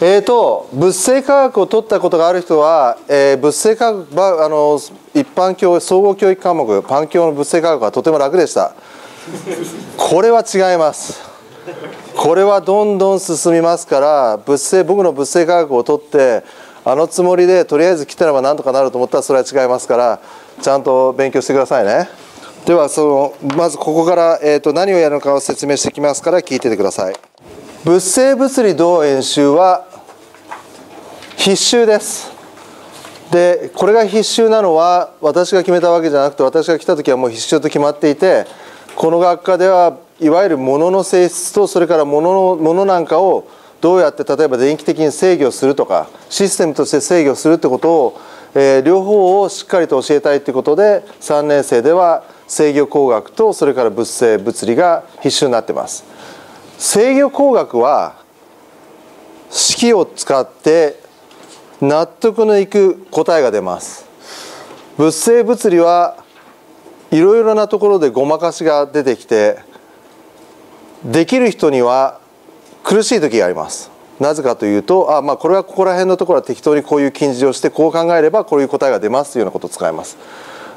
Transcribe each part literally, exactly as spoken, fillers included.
えーと、物性科学を取ったことがある人は、えー、物性科学あの一般教総合教育科目パン教の物性科学はとても楽でした。これは違います。これはどんどん進みますから物性僕の物性科学を取ってあのつもりでとりあえず来たらばなんとかなると思ったらそれは違いますからちゃんと勉強してくださいね。ではそのまずここから、えーと、何をやるのかを説明していきますから聞いててください。物性物理同演習は必修です。で、これが必修なのは私が決めたわけじゃなくて私が来た時はもう必修と決まっていてこの学科ではいわゆる物の性質とそれから物の、物なんかをどうやって例えば電気的に制御するとかシステムとして制御するってことを、えー、両方をしっかりと教えたいってことでさんねん生では制御工学とそれから物性物理が必修になってます。制御工学は式を使って納得のいく答えが出ます。物性物理はいろいろなところでごまかしが出てきてできる人には苦しい時があります。なぜかというとあ、まあ、これはここら辺のところは適当にこういう近似をしてこう考えればこういう答えが出ますというようなことを使います。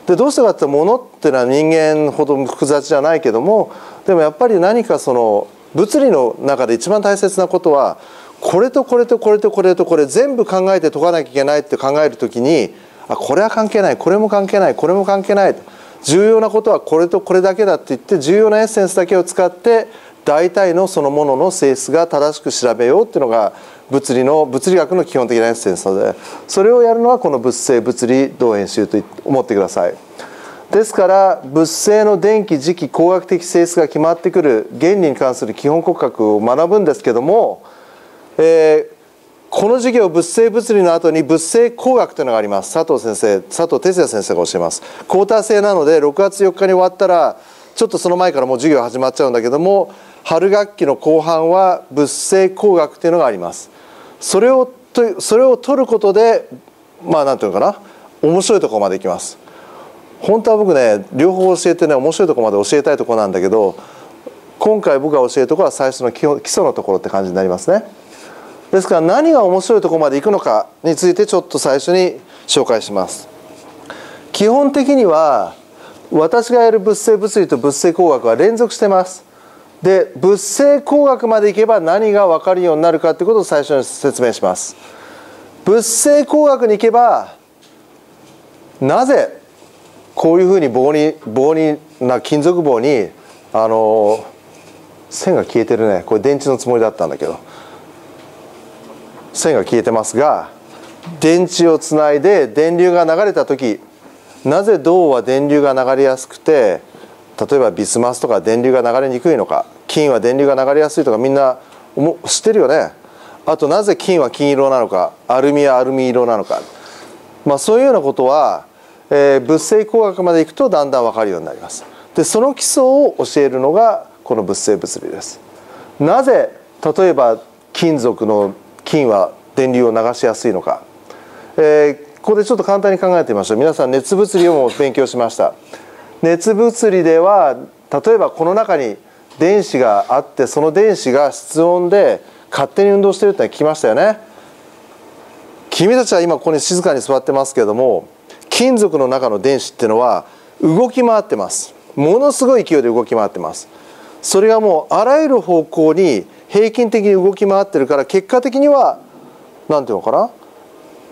でどうしてかってものってのは人間ほど複雑じゃないけどもでもやっぱり何かその物理の中で一番大切なことはこれとこれとこれとこれとこれ全部考えて解かなきゃいけないって考える時にあこれは関係ないこれも関係ないこれも関係ない重要なことはこれとこれだけだって言って重要なエッセンスだけを使って大体のそのものの性質が正しく調べようっていうのが物理の物理学の基本的なエッセンスなのでそれをやるのはこの物性物理同演習と思ってください。ですから物性の電気磁気工学的性質が決まってくる原理に関する基本骨格を学ぶんですけども、えー、この授業物性物理の後に物性工学というのがあります。佐藤先生佐藤哲也先生が教えます。クォーター制なのでろくがつよっかに終わったらちょっとその前からもう授業始まっちゃうんだけども春学期の後半は物性工学というのがあります。それをとそれを取ることでまあ何て言うのかな面白いところまでいきます。本当は僕ね両方教えてね面白いところまで教えたいところなんだけど今回僕が教えるところは最初の基本基礎のところって感じになりますね。ですから何が面白いところまでいくのかについてちょっと最初に紹介します。基本的には私がやる物性物理と物性工学は連続してます。で物性工学までいけば何が分かるようになるかってことを最初に説明します。物性工学に行けばなぜこういうふうに棒に棒にな金属棒にあの線が消えてるねこれ電池のつもりだったんだけど線が消えてますが電池をつないで電流が流れた時なぜ銅は電流が流れやすくて例えばビスマスとか電流が流れにくいのか金は電流が流れやすいとかみんな知ってるよね。あとなぜ金は金色なのかアルミはアルミ色なのか、まあ、そういうようなことはえー、物性工学までいくとだんだん分かるようになります。でその基礎を教えるのがこの物性物理です。なぜ例えば金属の金は電流を流しやすいのか、えー、ここでちょっと簡単に考えてみましょう。皆さん熱物理をも勉強しました。熱物理では例えばこの中に電子があってその電子が室温で勝手に運動してるってのは聞きましたよね。君たちは今ここに静かに座ってますけども金属の中の電子っていうのは動き回ってます。ものすごい勢いで動き回ってます。それがもうあらゆる方向に平均的に動き回ってるから結果的には何ていうのかな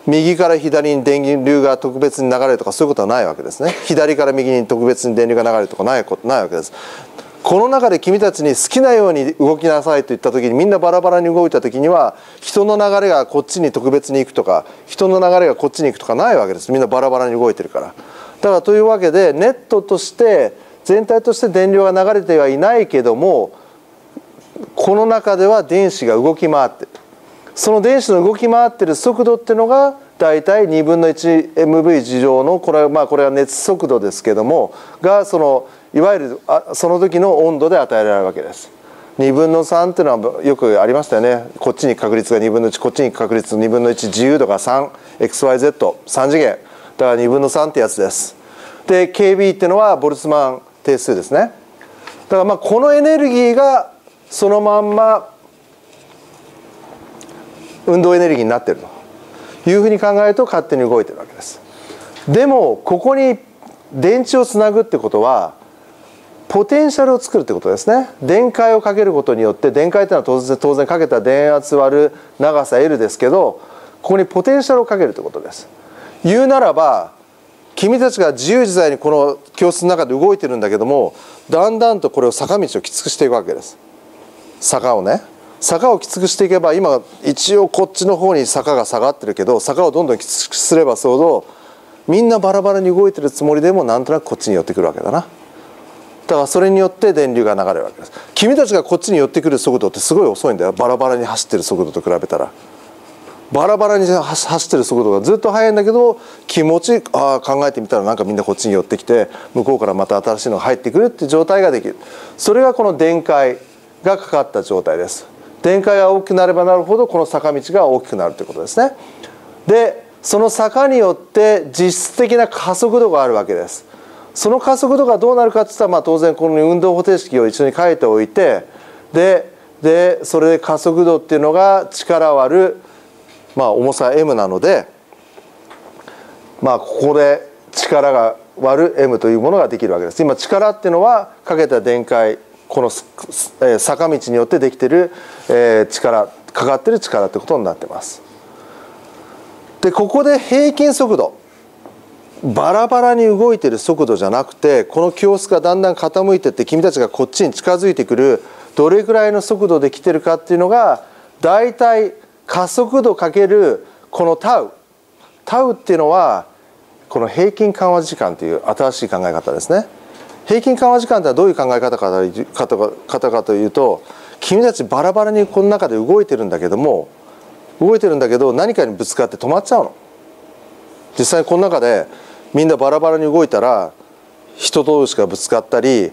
右から左に電流が特別に流れるとかそういうことはないわけですね。左から右に特別に電流が流れるとかないことないわけです。この中で君たちに好きなように動きなさいと言った時にみんなバラバラに動いた時には人の流れがこっちに特別に行くとか人の流れがこっちに行くとかないわけです。みんなバラバラに動いてるから。だからというわけでネットとして全体として電流が流れてはいないけどもこの中では電子が動き回ってる。その電子の動き回ってる速度っていうのが大体にぶんのいちエムブイじょうのこれはまあこれは熱速度ですけどもがそのいわゆるその時の温度で与えられるわけです。にぶんのさんっていうのはよくありましたよね。こっちに確率がにぶんのいちこっちに確率にぶんのいち自由度が さんエックスワイゼットさん 次元だからにぶんのさんってやつです。で ケービー っていうのはボルツマン定数ですね。だからまあこのエネルギーがそのまんま運動エネルギーになっているというふうに考えると勝手に動いているわけです。でもここに電池をつなぐってことはポテンシャルを作るってことですね。電解をかけることによって、電解っていうのは当然かけた電圧割る長さ エル ですけど、ここにポテンシャルをかけるってことです。言うならば君たちが自由自在にこの教室の中で動いてるんだけども、だんだんとこれを坂道をきつくしていくわけです。坂をね、坂をきつくしていけば、今一応こっちの方に坂が下がってるけど、坂をどんどんきつくすればするほどみんなバラバラに動いてるつもりでもなんとなくこっちに寄ってくるわけだな。だからそれによって電流が流れるわけです。君たちがこっちに寄ってくる速度ってすごい遅いんだよ、バラバラに走ってる速度と比べたら。バラバラに走ってる速度がずっと速いんだけど、気持ちああ考えてみたらなんかみんなこっちに寄ってきて、向こうからまた新しいのが入ってくるって状態ができる。それがこの電解がかかった状態です。電解が大きくなればなるほどこの坂道が大きくなるということですね。でその坂によって実質的な加速度があるわけです。その加速度がどうなるかっていったら、まあ当然この運動方程式を一緒に書いておいて、ででそれで加速度っていうのが力割る、まあ、重さ エム なので、まあ、ここで力が割る エム というものができるわけです。今力っていうのはかけた電解、この坂道によってできてる力、かかってる力ってことになってます。でここで平均速度、バラバラに動いてる速度じゃなくて、この教室がだんだん傾いてって君たちがこっちに近づいてくるどれぐらいの速度で来てるかっていうのが、大体加速度かけるこのタウタウっていうのはこの平均緩和時間という新しい考え方ですね。平均緩和時間とはどういう考え方かというと、君たちバラバラにこの中で動いてるんだけども動いてるんだけど何かにぶつかって止まっちゃうの。実際この中でみんなバラバラに動いたら、人同士がぶつかったり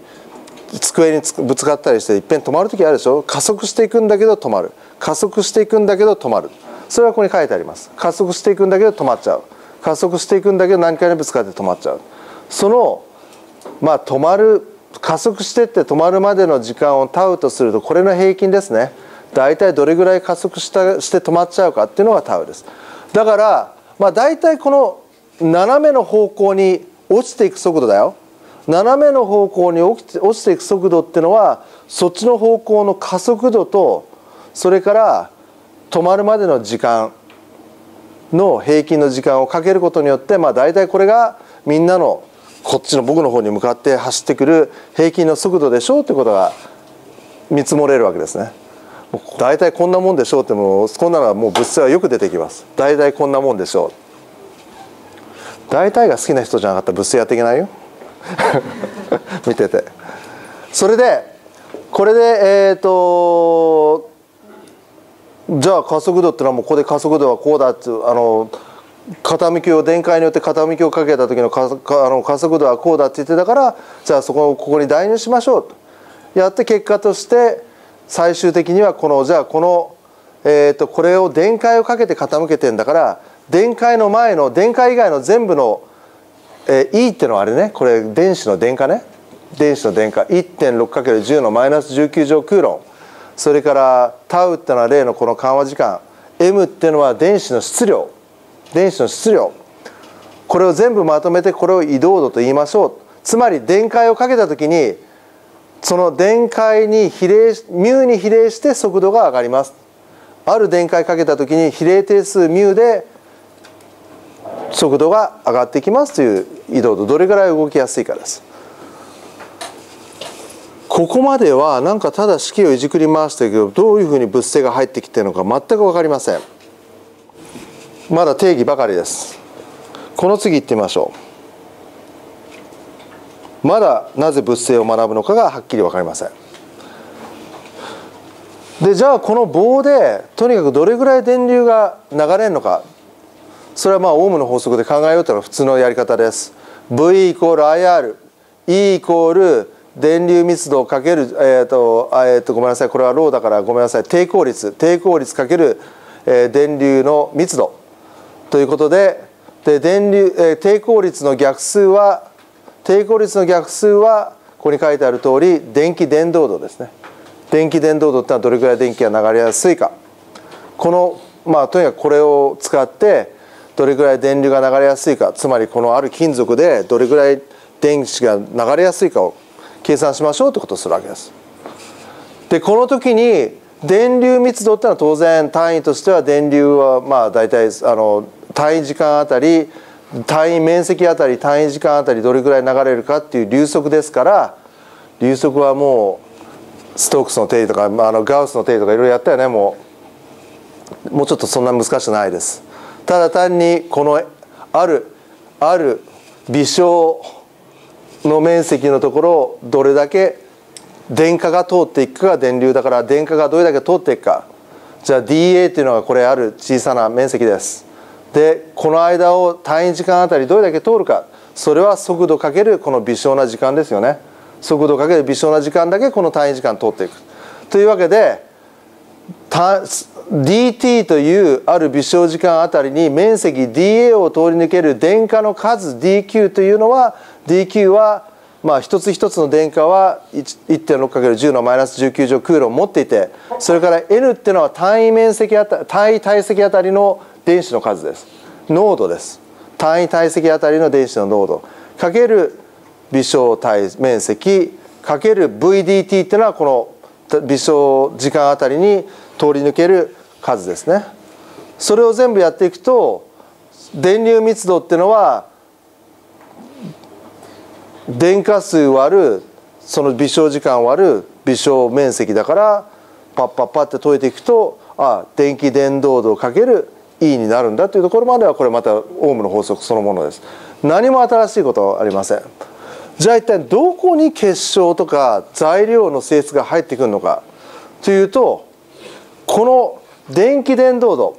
机にぶつかったりして、いっぺん止まる時あるでしょ。加速していくんだけど止まる、加速していくんだけど止まる。それはここに書いてあります。加速していくんだけど止まっちゃう、加速していくんだけど何かにぶつかって止まっちゃう。そのまあ止まる、加速してって止まるまでの時間をタウとすると、これの平均ですね。大体どれぐらい加速したして止まっちゃうかっていうのがタウです。だからまあ大体この斜めの方向に落ちていく速度だよ。斜めの方向に落ちて、落ちていく速度っていうのは、そっちの方向の加速度と、それから止まるまでの時間の平均の時間をかけることによって、まあ、大体これがみんなのこっちの僕の方に向かって走ってくる平均の速度でしょうってことが見積もれるわけですね。大体こんなもんでしょうって、もうこんなのはもう物質はよく出てきます。大体こんなもんでしょう。大体が好きな人じゃなかったら物質やっていけないよ見てて。それでこれでえっとじゃあ加速度ってのはもうここで加速度はこうだって、あの傾きを電解によって傾きをかけた時の加速度はこうだって言ってたから、じゃあそこをここに代入しましょうとやって、結果として最終的にはこのじゃあこの、えー、とこれを電解をかけて傾けてんだから、電解の前の電解以外の全部の、えー、E ってのはあれね、これ電子の電荷ね、電子の電荷 いってんろくかけるじゅう のマイナスじゅうきゅう乗クーロン。それからタウってのは例のこの緩和時間、 エム ってのは電子の質量、電子の質量、これを全部まとめてこれを移動度と言いましょう。つまり電解をかけた時にその電解に比例し、μ に比例して速度が上がります。ある電解かけた時に比例定数 μ で速度が上がってきますという移動度、どれぐらい動きやすいかです。ここまではなんかただ式をいじくり回してるけど、どういうふうに物性が入ってきてるのか全く分かりません。まだ定義ばかりです。この次行ってみましょう。まだなぜ物性を学ぶのかがはっきり分かりません。でじゃあこの棒でとにかくどれぐらい電流が流れるのか、それはまあオームの法則で考えようというのは普通のやり方です。 ブイ イコール アイアール、 E イコール電流密度をかける、えーとえー、とごめんなさい、これはローだからごめんなさい、抵抗率、抵抗率かける、えー、電流の密度ということで、で電流、えー、抵抗率の逆数は抵抗率の逆数はここに書いてある通り電気伝導度ですね。電気伝導度ってのはどれくらい電気が流れやすいか、このまあとにかくこれを使ってどれぐらい電流が流れやすいか、つまりこのある金属でどれぐらい電子が流れやすいかを計算しましょうということをするわけです。でこの時に電流密度ってのは当然単位としては電流はまあ大体あの単位時間あたり単位面積あたり単位時間あたりどれぐらい流れるかっていう流速ですから、流速はもうストークスの定理とかあのガウスの定理とかいろいろやったよね。もうもうちょっとそんな難しくないです。ただ単にこのあるある微小の面積のところをどれだけ電荷が通っていくかが電流だから、電荷がどれだけ通っていくか、じゃあ ディーエー っていうのがこれある小さな面積です。でこの間を単位時間あたりどれだけ通るか、それは速度かけるこの微小な時間ですよね。速度かける微小な時間だけこの単位時間通っていくというわけで、 ディーティー というある微小時間あたりに面積 ディーエー を通り抜ける電荷の数 ディーキュー というのは ディーキュー はまあ一つ一つの電荷は いってんろくかけるじゅう のマイナスじゅうきゅう乗クーロンを持っていて、それから エヌ っていうのは単位面積あたり単位体積あたりの電子の数です。濃度です。単位体積あたりの電子の濃度かける微小体面積かける ブイディーティー っていうのはこの微小時間あたりに通り抜ける数ですね。それを全部やっていくと電流密度っていうのは電荷数割るその微小時間割る微小面積だから、パッパッパって解いていくと、あ電気伝導度かけるE になるんだというところまではこれまたオームの法則そのものです。何も新しいことはありません。じゃあ一体どこに結晶とか材料の性質が入ってくるのかというと、この電気伝導度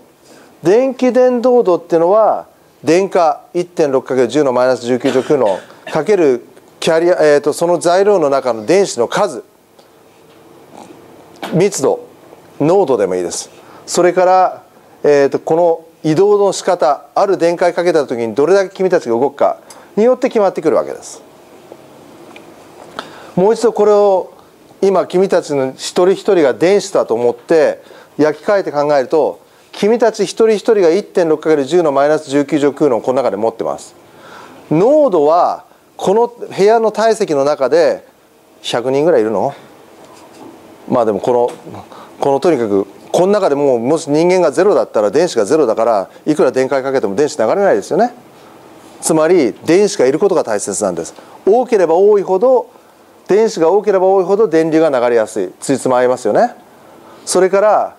電気伝導度っていうのは電荷 いってんろくかけるじゅう のマイナスじゅうきゅう乗クーロンかけるキャリア、えー、とその材料の中の電子の数密度濃度でもいいです。それからえーとこの移動の仕方、ある電荷かけた時にどれだけ君たちが動くかによって決まってくるわけです。もう一度これを今君たちの一人一人が電子だと思って焼き換えて考えると、君たち一人一人が いってんろくかけるじゅう のマイナスじゅうきゅう乗クーロンをこの中で持ってます。濃度はこの部屋の体積の中でひゃくにんぐらいいるの、まあでもこのこのとにかくこの中でもうもし人間がゼロだったら電子がゼロだから、いくら電解かけても電子流れないですよね。つまり電子がいることが大切なんです。多ければ多いほど電子が多ければ多いほど電流が流れやすい、ついつま合いますよね。それから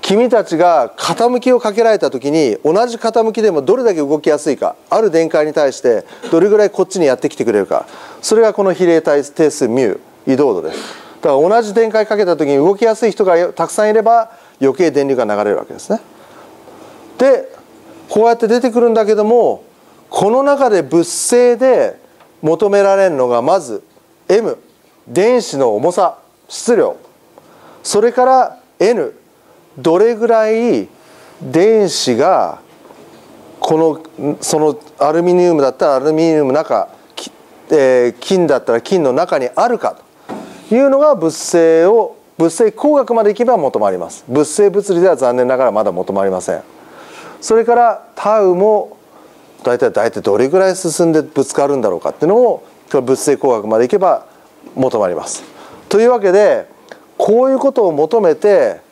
君たちが傾きをかけられた時に同じ傾きでもどれだけ動きやすいか、ある電解に対してどれぐらいこっちにやってきてくれるか、それがこの比例定数 μ 移動度です。だから同じ電解かけた時に動きやすい人がたくさんいれば余計電流が流れるわけですね。でこうやって出てくるんだけども、この中で物性で求められるのがまず エム 電子の重さ質量、それから エヌ どれぐらい電子がこのそのアルミニウムだったらアルミニウムの中、えー、金だったら金の中にあるかと。いうのが物性を物性工学までいけば求まります。物性物理では残念ながらまだ求まりません。それからタウも大体大体どれぐらい進んでぶつかるんだろうかっていうのを物性工学までいけば求まります。というわけでこういうことを求めて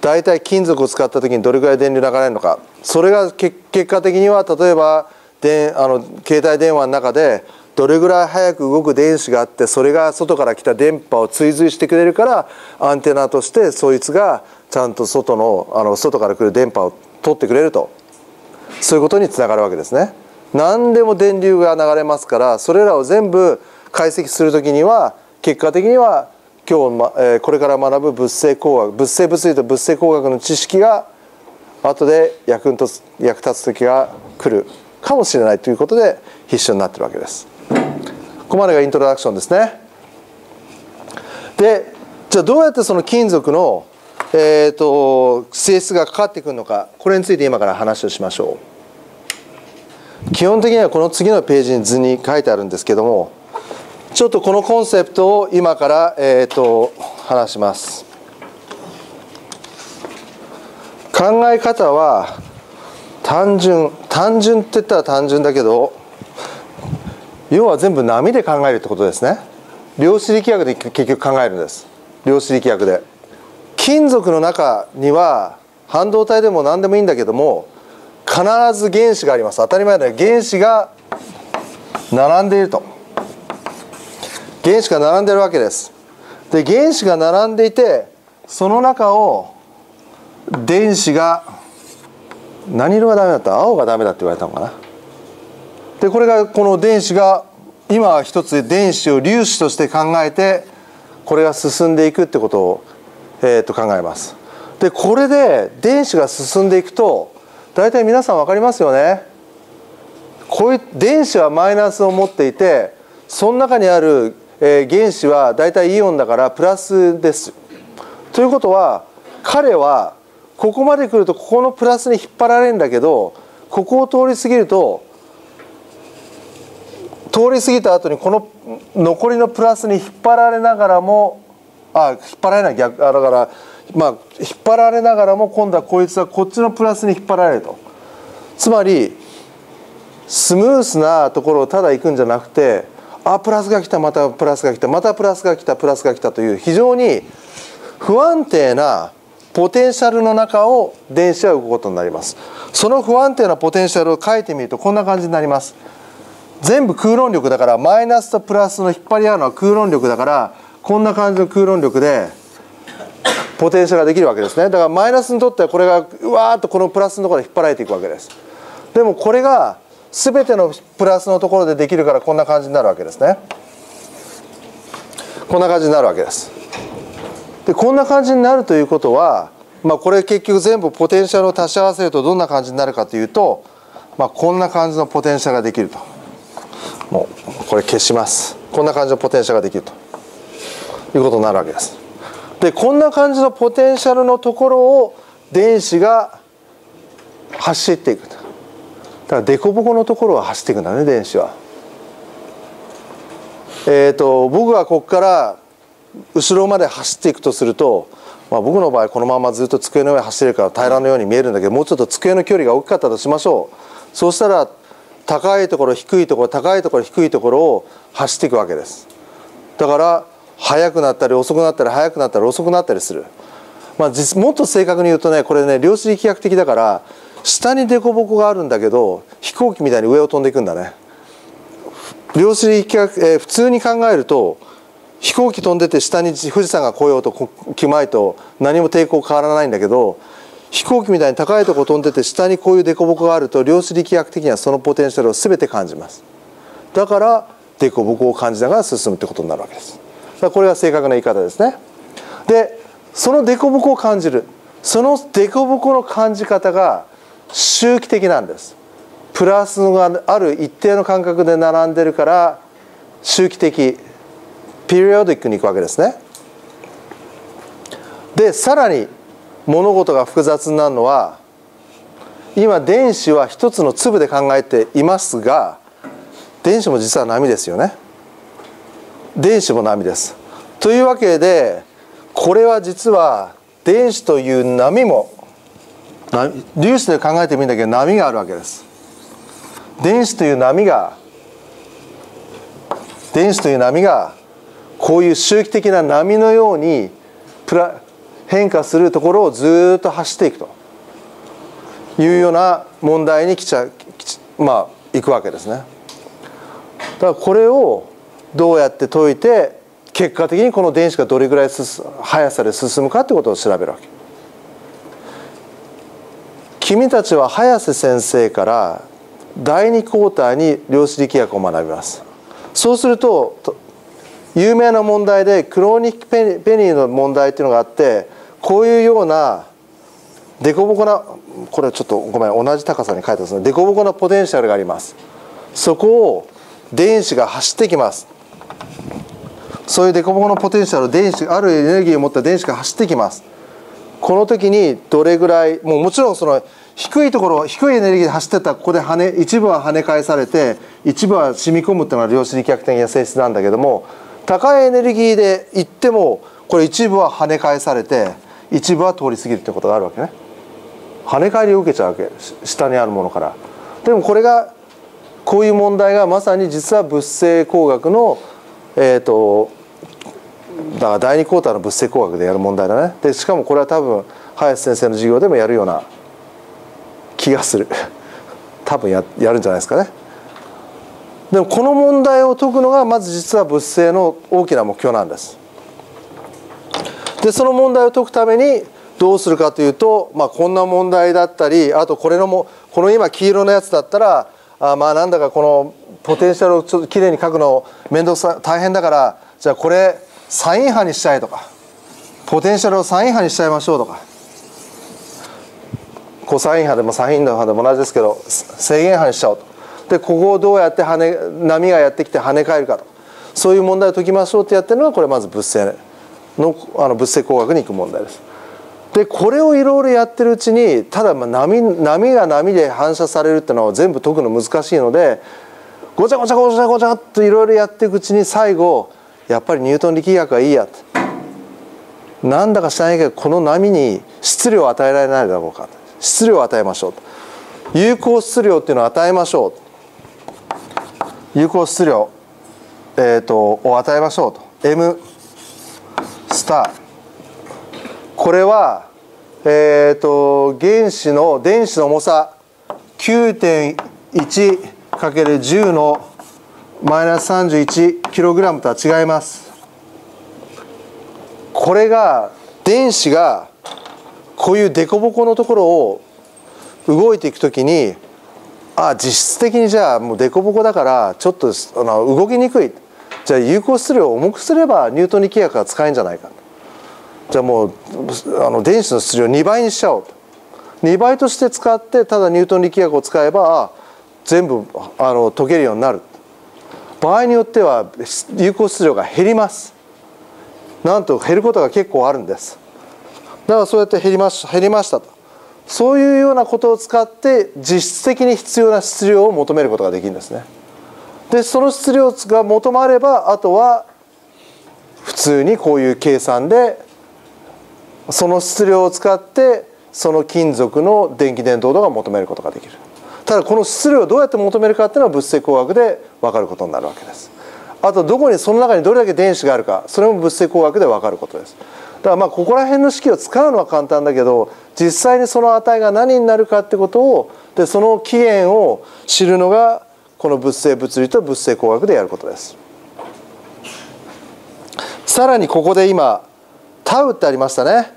大体金属を使った時にどれぐらい電流流れるのか、それが結果的には例えばであの携帯電話の中でどれぐらい早く動く電子があって、それが外から来た電波を追随してくれるからアンテナとしてそいつがちゃんと外の、あの外から来る電波を取ってくれると、そういうことにつながるわけですね。何でも電流が流れますから、それらを全部解析する時には結果的には今日、えー、これから学ぶ物性工学物性物理と物性工学の知識が後で役に立つ、役立つ時が来るかもしれないということで必修になってるわけです。ここまでがイントロダクションですね。でじゃあどうやってその金属の、えー、と性質がかかってくるのか、これについて今から話をしましょう。基本的にはこの次のページに図に書いてあるんですけども、ちょっとこのコンセプトを今から、えー、と話します。考え方は単純、単純って言ったら単純だけど、要は全部波で考えるってことですね。量子力学で結局考えるんです。量子力学で金属の中には半導体でも何でもいいんだけども、必ず原子があります。当たり前だよ。原子が並んでいると、原子が並んでいるわけです。で、原子が並んでいて、その中を電子が、何色がダメだった？青がダメだって言われたのかな。でこれが、この電子が今は一つ、電子を粒子として考えて、これが進んでいくってことを、えー、と考えます。でこれで電子が進んでいくと、大体皆さん分かりますよね。こういう電子はマイナスを持っていて、その中にある、えー、原子は大体イオンだからプラスです。ということは、彼はここまで来るとここのプラスに引っ張られるんだけど、ここを通り過ぎると、通り過ぎた後にこの残りのプラスに引っ張られながらも、あ、引っ張られない、逆だから、まあ、引っ張られながらも、今度はこいつはこっちのプラスに引っ張られると。つまりスムースなところをただ行くんじゃなくて、あ、プラスが来た、またプラスが来た、またプラスが来た、プラスが来たという、非常に不安定なポテンシャルの中を電子は動くことになります。その不安定なポテンシャルを書いてみるとこんな感じになります。全部空論力だから、マイナスとプラスの引っ張り合うのは空論力だから、こんな感じの空論力でポテンシャルができるわけですね。だからマイナスにとってはこれがうわーっとこのプラスのところで引っ張られていくわけです。でもこれが全てのプラスのところでできるから、こんな感じになるわけですね。こんな感じになるわけです。でこんな感じになるということは、まあ、これ結局全部ポテンシャルを足し合わせるとどんな感じになるかというと、まあ、こんな感じのポテンシャルができると。もうこれ消します。こんな感じのポテンシャルができるということになるわけです。でこんな感じのポテンシャルのところを電子が走っていく。だから凸凹のところは走っていくんだね、電子は。えーと僕がここから後ろまで走っていくとすると、まあ、僕の場合このままずっと机の上走ってるから平らのように見えるんだけど、もうちょっと机の距離が大きかったとしましょう。そうしたら高いところ低いところ高いところ低いところを走っていくわけです。だから速くなったり遅くなったり速くなったり遅くなったりする、まあ、実もっと正確に言うとね、これね、量子力学的だから、下に凸凹があるんだけど飛行機みたいに上を飛んでいくんだね。量子力学、えー、普通に考えると、飛行機飛んでて下に富士山が来ようと来まいと何も抵抗変わらないんだけど、飛行機みたいに高いとこ飛んでて下にこういう凸凹があると、量子力学的にはそのポテンシャルを全て感じます。だから凸凹を感じながら進むってことになるわけです。だからこれが正確な言い方ですね。でその凸凹を感じる、その凸凹の感じ方が周期的なんです。プラスがある一定の間隔で並んでるから、周期的、ピリオディックに行くわけですね。でさらに物事が複雑になるのは、今電子は一つの粒で考えていますが、電子も実は波ですよね。電子も波です。というわけで、これは実は電子という波も粒子で考えてみるんだけど、波があるわけです。電子という波が電子という波がこういう周期的な波のようにプラ変化するところをずっと走っていくというような問題にきちゃまあいくわけですね。だからこれをどうやって解いて、結果的にこの電子がどれぐらい速さで進むかということを調べるわけ。君たちは早瀬先生からだいにクォーターに量子力学を学びます。そうすると有名な問題で、クローニックペニーの問題っていうのがあって、こういうような凸凹な、これちょっとごめん、同じ高さに書いてますね、凸凹なポテンシャルがあります。そこを電子が走ってきます。そういう凸凹のポテンシャルを電子、あるエネルギーを持った電子が走ってきます。この時にどれぐらい、もうもちろんその低いところ、低いエネルギーで走ってったら、ここで跳ね一部は跳ね返されて一部は染み込むっていうのが量子力学的な性質なんだけども、高いエネルギーで行ってもこれ一部は跳ね返されて一部は通り過ぎるということがあるわけね。跳ね返りを受けちゃうわけ、下にあるものから。でもこれがこういう問題がまさに実は物性工学のえっとだから第二クォーターの物性工学でやる問題だね。でしかもこれは多分林先生の授業でもやるような気がする多分 や, やるんじゃないですかね。でもこの問題を解くのがまず実は物性の大きな目標なんです。でその問題を解くためにどうするかというと、まあ、こんな問題だったり、あとこれのもこの今黄色のやつだったらあまあなんだかこのポテンシャルをちょっときれいに書くの面倒くさ大変だから、じゃあこれサイン波にしちゃえとか、ポテンシャルをサイン波にしちゃいましょうとか、コサイン波でもサイン波でも同じですけど正弦波にしちゃおうと。でここをどうやって跳ね波がやってきて跳ね返るかと、そういう問題を解きましょうってやってるのがこれまず物性の、あの物性工学に行く問題です。でこれをいろいろやってるうちにただまあ 波, 波が波で反射されるっていうのを全部解くの難しいのでごちゃごちゃごちゃごちゃっといろいろやっていくうちに最後やっぱりニュートン力学はいいやと、なんだか知らないけどこの波に質量を与えられないだろうか、質量を与えましょうと、有効質量っていうのを与えましょうと。有効質量、えー、とを与えましょうと M スター、これは、えー、と原子の電子の重さ きゅうてんいちかけるじゅう のマイナス さんじゅういちキログラム とは違います。これが電子がこういう凸凹のところを動いていくときにあ実質的にじゃあもう凸凹だからちょっとあの動きにくい、じゃあ有効質量を重くすればニュートン力学が使えるんじゃないか、じゃあもうあの電子の質量をにばいにしちゃおうと、にばいとして使ってただニュートン力学を使えば全部あの解けるようになる。場合によっては有効質量が減ります。なんと減ることが結構あるんです。だからそうやって減りました、減りましたと、そういうようなことを使って実質的に必要な質量を求めることができるんですね。でその質量が求まればあとは普通にこういう計算でその質量を使ってその金属の電気伝導度が求めることができる。ただこの質量をどうやって求めるかっていうのは物性工学で分かることになるわけです。あとどこにその中にどれだけ電子があるか、それも物性工学で分かることです。だからまあここら辺の式を使うのは簡単だけど実際にその値が何になるかってことをでその起源を知るのがこの物性物理と物性工学でやることです。さらにここで今タウってありましたね。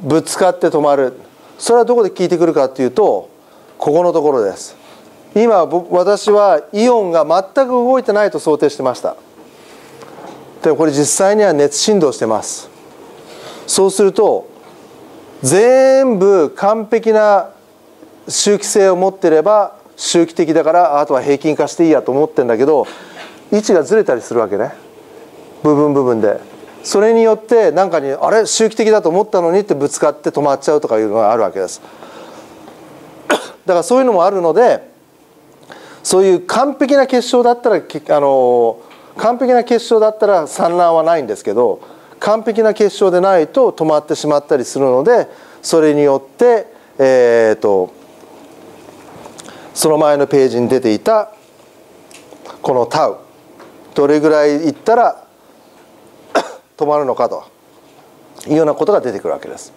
ぶつかって止まる、それはどこで効いてくるかっていうとここのところです。今私はイオンが全く動いてないと想定してました。でもこれ実際には熱振動してます。そうすると全部完璧な周期性を持ってれば周期的だからあとは平均化していいやと思ってんだけど位置がずれたりするわけね、部分部分で。それによって何かにあれ周期的だと思ったのにってぶつかって止まっちゃうとかいうのがあるわけです。だからそういうのもあるのでそういう完璧な結晶だったらあの完璧な結晶だったら散乱はないんですけど完璧な結晶でないと止まってしまったりするのでそれによってえっとその前のページに出ていたこのタウどれぐらいいったら止まるのかというようなことが出てくるわけです。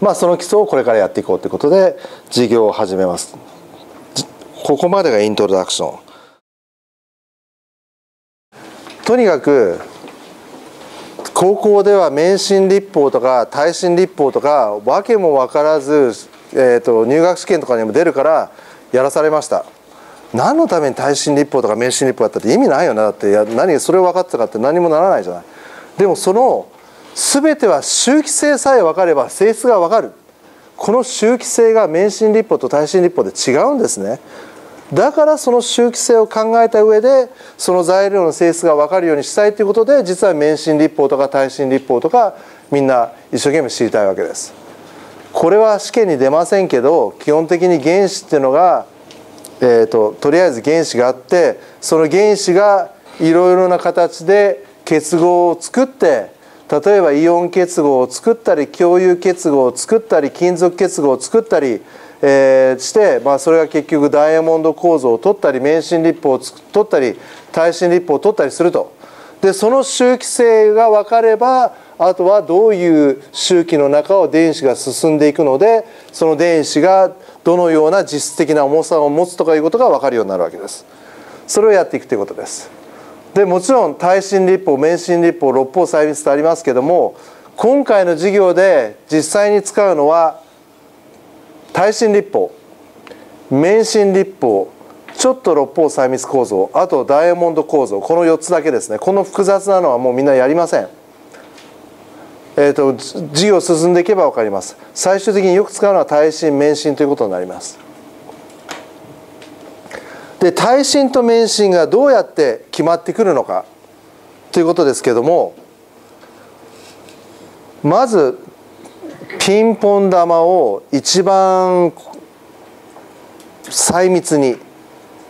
まあその基礎をこれからやっていこうということで授業を始めます。ここまでがイントロダクション。とにかく高校では免震立法とか耐震立法とかわけも分からず、えー、と入学試験とかにも出るからやらされました。何のために耐震立法とか免震立法だったって意味ないよね。だって何それを分かってたかって何もならないじゃない。でもその全ては周期性さえ分かれば性質が分かる。この周期性が免震立法と耐震立法で違うんですね。だからその周期性を考えた上でその材料の性質が分かるようにしたいということで実は免震立法とか耐震立法とかみんな一生懸命知りたいわけです。これは試験に出ませんけど基本的に原子っていうのが、えーと、とりあえず原子があってその原子がいろいろな形で結合を作って例えばイオン結合を作ったり共有結合を作ったり金属結合を作ったり、えー、して、まあ、それが結局ダイヤモンド構造を取ったり免震立法を取ったり耐震立法を取ったりすると。でその周期性が分かればあとはどういう周期の中を電子が進んでいくのでその電子がどのような実質的な重さを持つとかいうことが分かるようになるわけです。それをやっていくということです。でもちろん耐震立法免震立法六法細密とありますけども今回の授業で実際に使うのは耐震立法免震立法ちょっと六法細密構造あとダイヤモンド構造このよっつだけですね。この複雑なのはもうみんなやりません。えーと、授業進んでいけば分かります。最終的によく使うのは耐震免震ということになります。で耐震と免震がどうやって決まってくるのかということですけどもまずピンポン玉を一番細密に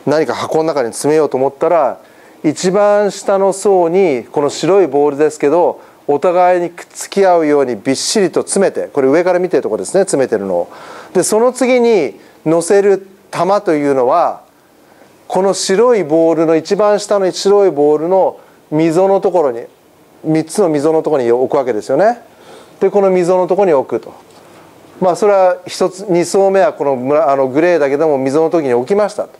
何か箱の中に詰めようと思ったら一番下の層にこの白いボールですけどお互いにくっつき合うようにびっしりと詰めてこれ上から見てるところですね詰めてるのを。でその次に乗せる玉というのはこの白いボールの一番下の白いボールの溝のところにみっつの溝のところに置くわけですよね。でこの溝のところに置くと。まあそれはひとつに層目はこの、あのグレーだけども溝の時に置きましたと。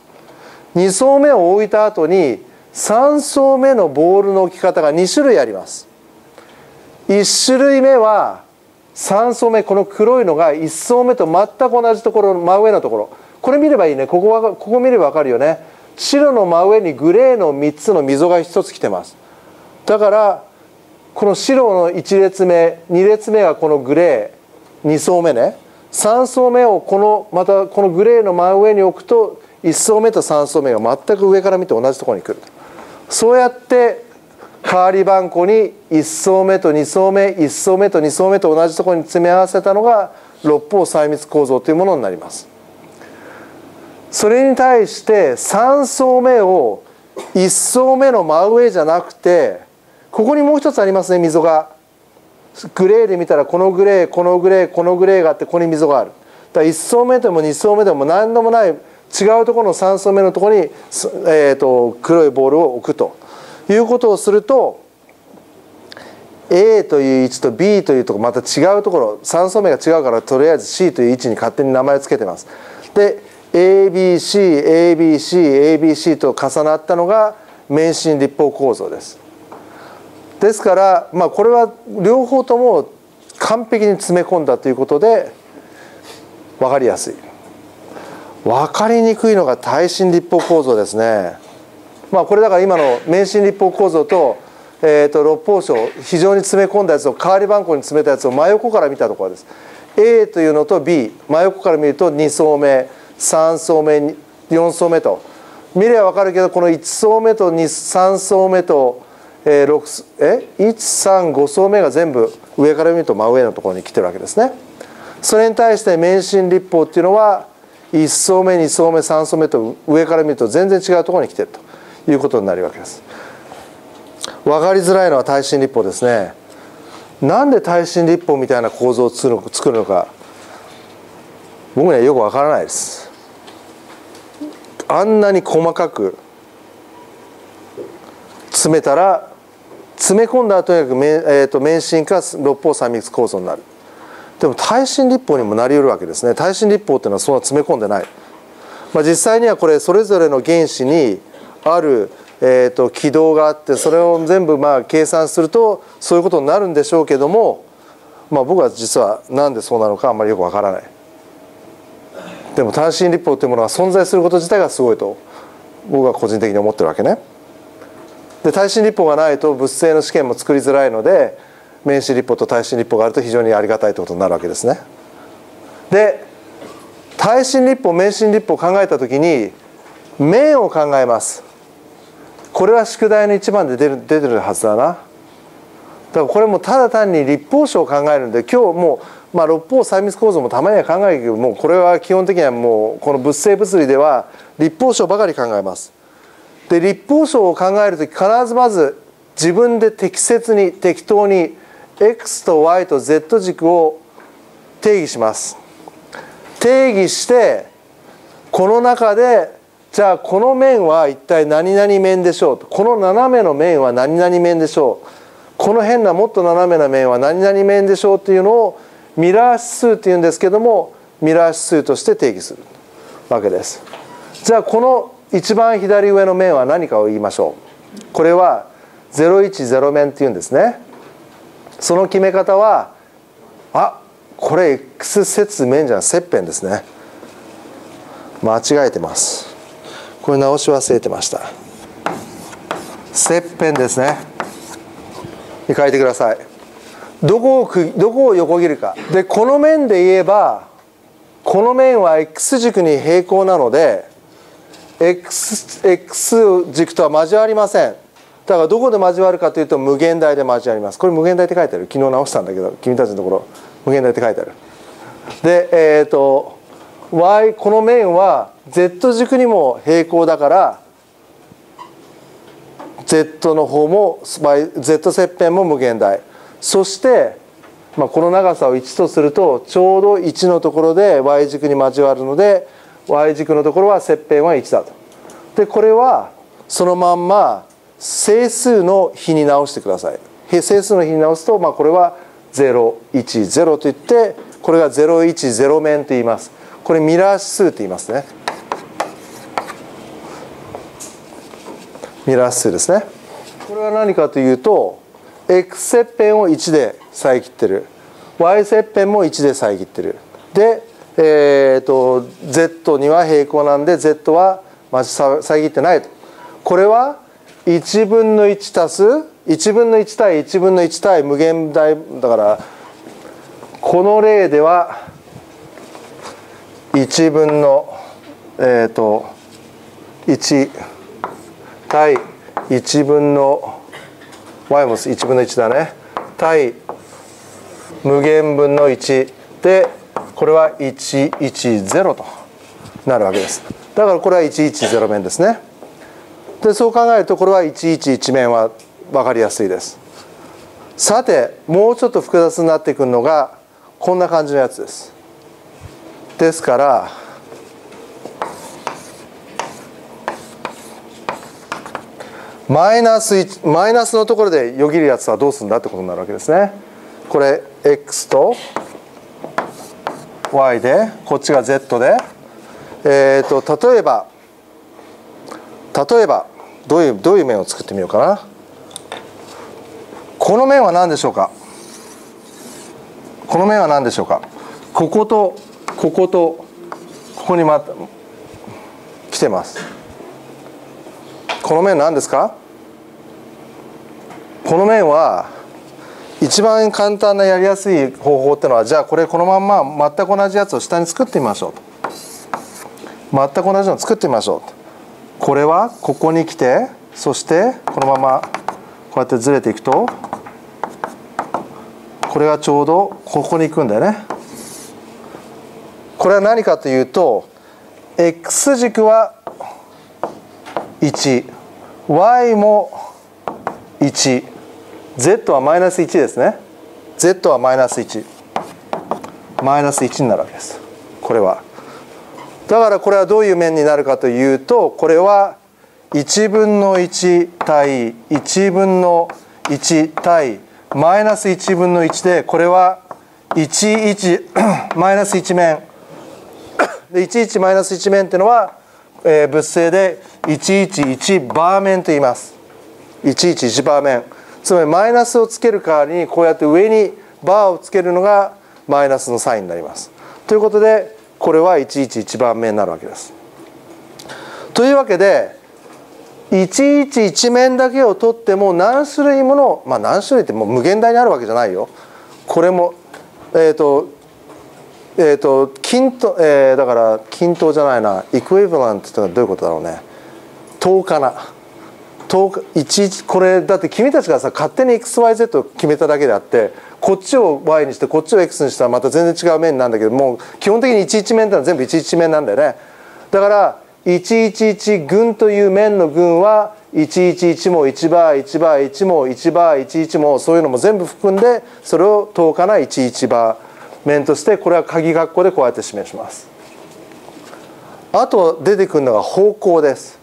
に層目を置いた後にさん層目のボールの置き方がに種類あります。いち種類目はさん層目この黒いのがいち層目と全く同じところ真上のところこれ見ればいいね。ここはここ見れば分かるよね。白の真上にグレーのみっつの溝がひとつ来てます。だからこの白のいち列目に列目がこのグレーに層目ねさん層目をこのまたこのグレーの真上に置くといち層目とさん層目が全く上から見て同じところに来る。そうやって代わりばんこにいち層目とに層目いち層目とに層目と同じところに詰め合わせたのが六方細密構造というものになります。それに対してさん層目をいち層目の真上じゃなくてここにもう一つありますね溝が。グレーで見たらこのグレーこのグレーこのグレーがあってここに溝がある。だからいち層目でもに層目でも何でもない違うところのさん層目のところに、えー、と黒いボールを置くということをすると A という位置と B というところまた違うところさん層目が違うからとりあえず C という位置に勝手に名前をつけてます。で エービーシーエービーシーエービーシー と重なったのが免震立法構造です。ですから、まあ、これは両方とも完璧に詰め込んだということで分かりやすい。分かりにくいのが耐震立法構造ですね。まあこれだから今の免震立法構造と、えー、と六法章非常に詰め込んだやつを代わりばんこに詰めたやつを真横から見たところです。 A というのと B 真横から見るとに層目さん層目よん層目と見れば分かるけどこのいち層目とさん層目とえろくえいちさんご層目が全部上から見ると真上のところに来てるわけですね。それに対して免震立法っていうのはいち層目に層目さん層目と上から見ると全然違うところに来てるということになるわけです。分かりづらいのは耐震立法ですね。なんで耐震立法みたいな構造を作るのか僕にはよく分からないです。あんなに細かく詰めたら詰め込んだらとにかく、えー、と免震か六法細密構造になる。でも耐震立法にもなり得るわけですね。耐震立法っていうのはそんな詰め込んでない、まあ、実際にはこれそれぞれの原子にある、えー、と軌道があってそれを全部まあ計算するとそういうことになるんでしょうけども、まあ、僕は実はなんでそうなのかあんまりよくわからない。でも耐震立法っていうものが存在すること自体がすごいと僕は個人的に思ってるわけね。で耐震立法がないと物性の試験も作りづらいので免震立法と耐震立法があると非常にありがたいということになるわけですね。で耐震立法免震立法を考えた時に面を考えます。これは宿題の一番で出る、出てるはずだな。だからこれもただ単に立法書を考えるんで今日もう、まあ、六法細密構造もたまには考えるけどもうこれは基本的にはもうこの物性物理では立法書ばかり考えます。で立法書を考える時必ずまず自分で適切に適当に x と y と z 軸を定義します。定義してこの中でじゃあこの面は一体何々面でしょうと、この斜めの面は何々面でしょう、この辺なもっと斜めな面は何々面でしょうっていうのをミラー指数っていうんですけども、ミラー指数として定義するわけです。じゃあこの一番左上の面は何かを言いましょう。これはゼロいちゼロ面っていうんですね。その決め方はあこれ x 切面じゃん、切片ですね。間違えてます。これ直し忘れてました。切片ですねに書いてください。どこを区どこを横切るかで、この面で言えばこの面は x 軸に平行なので x, x 軸とは交わりません。だからどこで交わるかというと無限大で交わります。これ無限大って書いてある。昨日直したんだけど君たちのところ無限大って書いてある。でえっ、ー、と y この面は z 軸にも平行だから z の方も z 切片も無限大。そして、まあ、この長さをいちとするとちょうどいちのところで y 軸に交わるので y 軸のところは切片はいちだと。でこれはそのまんま整数の比に直してください。整数の比に直すと、まあ、これはゼロいちゼロといってこれがゼロいちゼロ面と言います。これミラー指数と言いますね。ミラー指数ですね。これは何かというと x 切片をいちで遮ってる、 y 切片もいちで遮ってる。で、えー、と z には平行なんで z は遮ってないと。これはいちぶんのいちたすいちぶんのいち対いちぶんのいち対無限大だからこの例ではいちぶんのえっといち対いちぶんの y もいちぶんのいちだね対無限分のいちでこれはいちいちゼロとなるわけです。だからこれはいちいちゼロ面ですね。でそう考えるとこれはいちいちいち面は分かりやすいです。さてもうちょっと複雑になってくるのがこんな感じのやつです。ですからマイナス、マイナスのところでよぎるやつはどうするんだってことになるわけですね。これ x と y でこっちが z で、えーと例えば例えばどういう、どういう面を作ってみようかな。この面は何でしょうか。この面は何でしょうか。こことこことここにまた来てます。この面何ですか。この面は一番簡単なやりやすい方法ってのはじゃあこれこのまんま全く同じやつを下に作ってみましょうと。全く同じの作ってみましょうと。これはここに来てそしてこのままこうやってずれていくとこれがちょうどここに行くんだよね。これは何かというと x 軸はいち y もいち z はマイナスいちですね。 z はマイナスいちマイナスいちになるわけです。これはだからこれはどういう面になるかというとこれはいちぶんのいち対いちぶんのいち対マイナスいちぶんのいちでこれはいちいちマイナスいち面でじゅういちマイナスいち面っていうのは、えー、物性でひゃくじゅういちバー面と言います。ひゃくじゅういちバー面つまりマイナスをつける代わりにこうやって上にバーをつけるのがマイナスのサインになります。ということでこれはいちいちいち番目になるわけです。というわけでひゃくじゅういち面だけを取っても何種類もの、まあ何種類ってもう無限大にあるわけじゃないよ。これもえっとえっと均等、えー、だから均等じゃないなイクイブラントってのはどういうことだろうね。等かな。等いちいちこれだって君たちがさ勝手に エックスワイゼット を決めただけであってこっちを y にしてこっちを x にしたらまた全然違う面なんだけどもう基本的にじゅういち面ってのは全部じゅういち面なんだよね。だからひゃくじゅういち群という面の群はいちいちいちもいちバーいちバーいちもいちバーいちいちもそういうのも全部含んで、それを等価なじゅういちバー面として、これは鍵括弧でこうやって示します。あと出てくるのが方向です。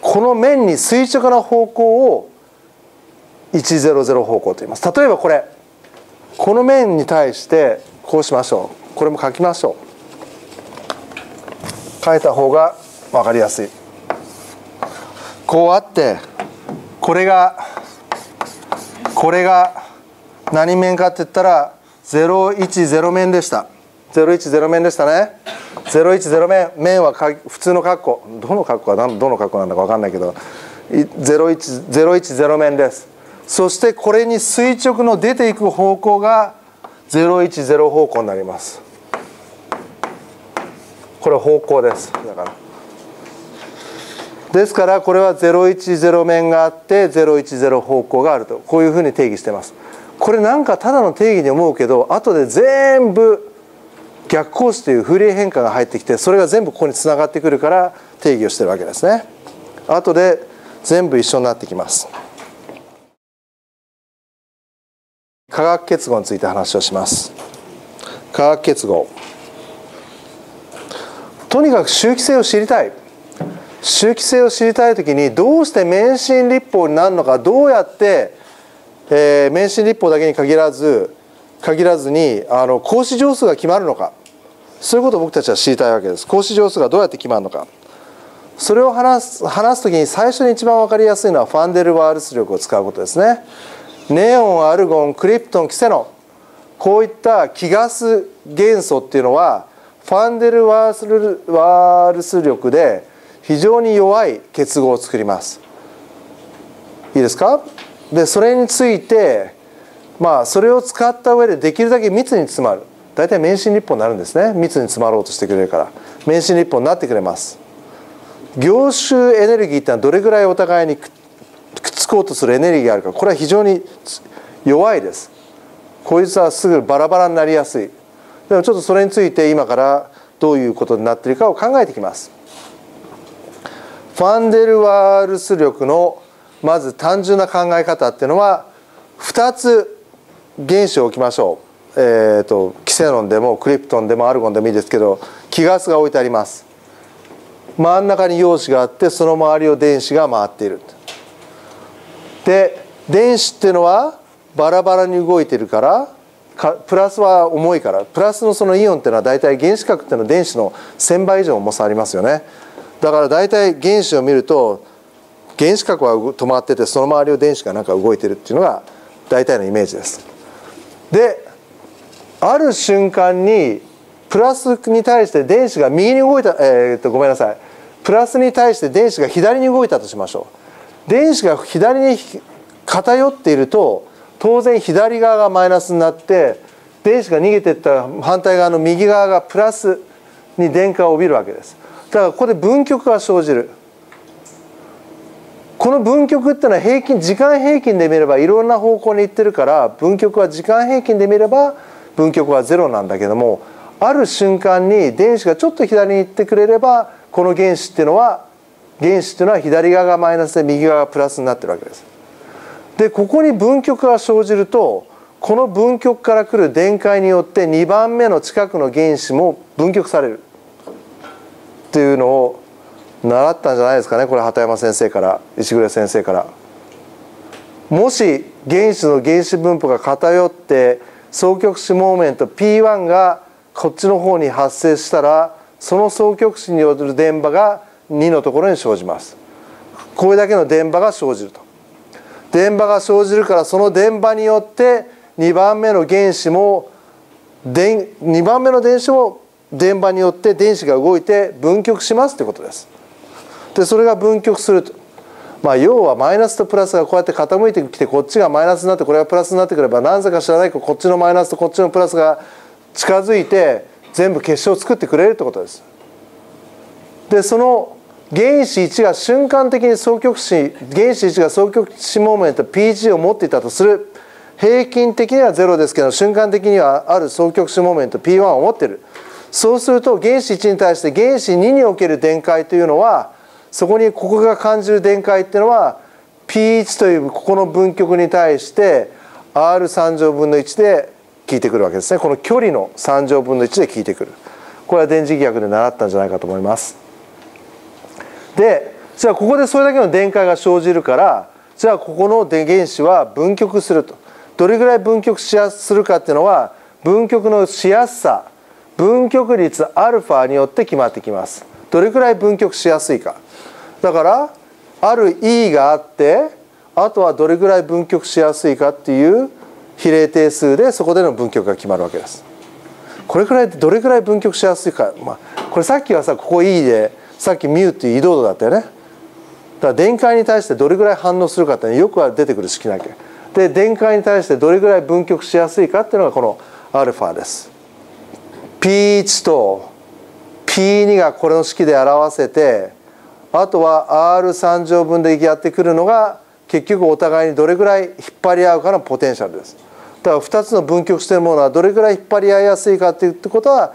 この面に垂直な方向をひゃく方向と言います。例えばこれ、この面に対してこうしましょう。これも書きましょう。書いた方が分かりやすい。こうあって、これがこれが何面かって言ったらぜろいちぜろ面でした。ぜろいちぜろ面でしたね。ぜろいちぜろ面、面はか普通の括弧、どの括弧はどの括弧なんだか分かんないけどぜろいちぜろ面です。そしてこれに垂直の出ていく方向がぜろいちぜろ方向になります。これは方向です。だからですからこれはぜろいちぜろ面があってぜろいちぜろ方向があると、こういうふうに定義してます。これなんかただの定義に思うけど、後で全部逆行詞というフーリエ変換が入ってきて、それが全部ここにつながってくるから定義をしてるわけですね。後で全部一緒になってきます。化学結合について話をします。化学結合、とにかく周期性を知りたい。周期性を知りたい時に、どうして免震立法になるのか、どうやって、えー、免震立法だけに限らず限らずにあの格子定数が決まるのか、そういうことを僕たちは知りたいわけです。格子定数がどうやって決まるのか、それを話す、話す時に最初に一番分かりやすいのはファンデルワールス力を使うことですね。ネオン、アルゴン、クリプトン、キセノン、こういった気ガス元素っていうのはファンデルワールス力で非常に弱い結合を作ります。いいですか。でそれについて、まあそれを使った上でできるだけ密に詰まる、大体免震立法になるんですね。密に詰まろうとしてくれるから免震立法になってくれます。凝集エネルギーってのはどれぐらいお互いにくっつこうとするエネルギーがあるか、これは非常に弱いです。こいつはすぐバラバラになりやすい。でもちょっとそれについて今からどういうことになっているかを考えていきます。ファンデルワールス力のまず単純な考え方っていうのは、ふたつ原子を置きましょう。えーとキセノンでもクリプトンでもアルゴンでもいいですけど、気ガスが置いてあります。真ん中に陽子があって、その周りを電子が回っている。で電子っていうのはバラバラに動いてるからか、プラスは重いから、プラスのそのイオンっていうのは大体原子核っていうのは電子のせんばい以上重さありますよね。だから大体原子を見ると原子核は止まってて、その周りを電子がなんか動いてるっていうのが大体のイメージです。である瞬間にプラスに対して電子が右に動いた、えー、っとごめんなさい、プラスに対して電子が左に動いたとしましょう。電子が左に偏っていると当然左側がマイナスになって、電子が逃げていったら反対側の右側がプラスに電荷を帯びるわけです。だからここで分極が生じる。この分極ってのは平均時間平均で見ればいろんな方向に行ってるから、分極は時間平均で見れば分極はゼロなんだけども、ある瞬間に電子がちょっと左に行ってくれれば、この原子っていうのは原子っていうのは左側がマイナスで右側がプラスになってるわけです。でここに分極が生じると、この分極から来る電解によってにばんめの近くの原子も分極されるっていうのを習ったんじゃないですかね。これ畑山先生から石暮先生から、もし原子の原子分布が偏って双極子モーメント ピーワン がこっちの方に発生したら、その双極子による電波がにのところに生じます。これだけの電波が生じると、電波が生じるから、その電波によってにばんめの原子も電にばんめの電子も電波によって電子が動いて分極しますということです。でそれが分極すると、まあ要はマイナスとプラスがこうやって傾いてきて、こっちがマイナスになってこれがプラスになってくれば、なぜか知らないけどこっちのマイナスとこっちのプラスが近づいて全部結晶を作ってくれるってことです。でその原子いちが瞬間的に双極子原子いちが双極子モーメント ピージー を持っていたとする。平均的にはゼロですけど、瞬間的にはある双極子モーメント ピーワン を持っている。そうすると原子いちに対して原子ににおける電解というのはそこにここが感じる電解っていうのは ピーワン というここの分極に対して アールさん 乗分のいちで効いてくるわけですね。この距離のさん乗分のいちで効いてくる。これは電磁気学で習ったんじゃないかと思います。でじゃあここでそれだけの電解が生じるから、じゃあここの原子は分極すると。どれぐらい分極しやすするかっていうのは分極のしやすさ、分極率 α によって決まってきます。どれぐらい分極しやすいか。だからある E があって、あとはどれぐらい分極しやすいかっていう比例定数でそこでの分極が決まるわけです。これくらいどれぐらい分極しやすいか、まあ、これさっきはさここ E でさっき μ っていう移動度だったよね。だから電解に対してどれぐらい反応するかって、ね、よくは出てくる式なわけで、電解に対してどれぐらい分極しやすいかっていうのがこの α です。 ピーワン と ピーツー がこれの式で表せて、あとは アールさん 乗分でやってくるのが結局お互いにどれぐらい引っ張り合うかのポテンシャルです。だからふたつの分極しているものはどれぐらい引っ張り合いやすいかっていうことは、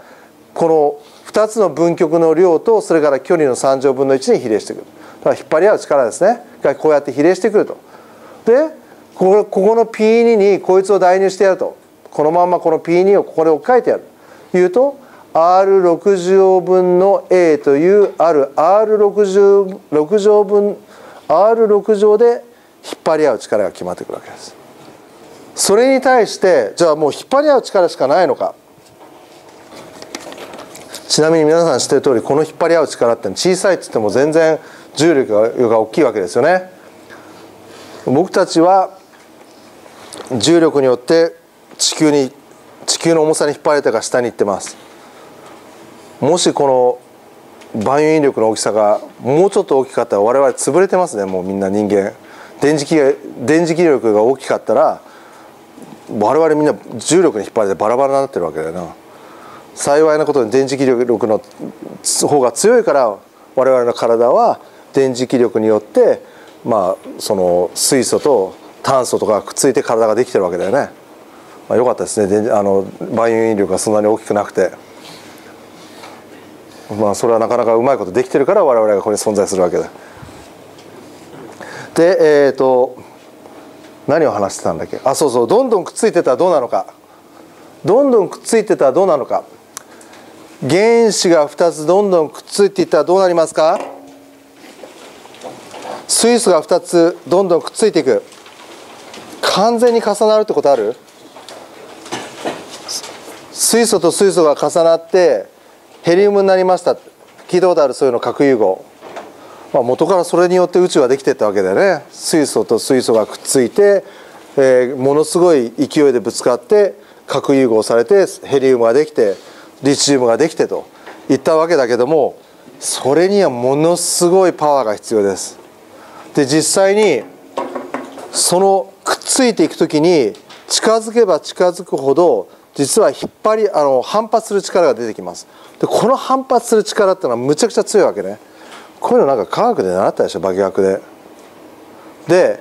このふたつの分極の量とそれから距離のさん乗分のいちに比例してくる。だから引っ張り合う力ですねがこうやって比例してくると。でここの ピーツー にこいつを代入してやると、このままこの ピーツー をここで置き換えてやるというと、アールろく 乗分の A というある アールろく 乗分 アールろく 乗で引っ張り合う力が決まってくるわけです。それに対してじゃあもう引っ張り合う力しかないのか。ちなみに皆さん知ってる通り、この引っ張り合う力って小さいって言っても全然重力が大きいわけですよね。僕たちは重力によって地球に地球の重さに引っ張られたから下に行ってます。もしこの万有引力の大きさがもうちょっと大きかったら我々潰れてますね。もうみんな人間電磁気が電磁気力が大きかったら我々みんな重力に引っ張られてバラバラになってるわけだよな。幸いなことに電磁気力の方が強いから我々の体は電磁気力によって、まあ、その水素と炭素とかくっついて体ができてるわけだよね。まあ、よかったですね、あの万有引力がそんなに大きくなくて。まあそれはなかなかうまいことできてるから我々がここに存在するわけだ。でえっと何を話してたんだっけ。あそうそう、どんどんくっついてたらどうなのか。どんどんくっついてたらどうなのか。原子がふたつどんどんくっついていったらどうなりますか。水素がふたつどんどんくっついていく。完全に重なるってことある？水素と水素が重なってヘリウムになりました。聞いたことある、そういうの核融合。まあ、元からそれによって宇宙はできてったわけだよね。水素と水素がくっついて、えー、ものすごい勢いでぶつかって核融合されてヘリウムができてリチウムができてといったわけだけども、それにはものすごいパワーが必要です。で実際にそのくっついていく時に近づけば近づくほど実は引っ張りあの反発する力が出てきます。でこの反発する力っていうのはむちゃくちゃ強いわけね。こういうのなんか科学で習ったでしょ、化学で。で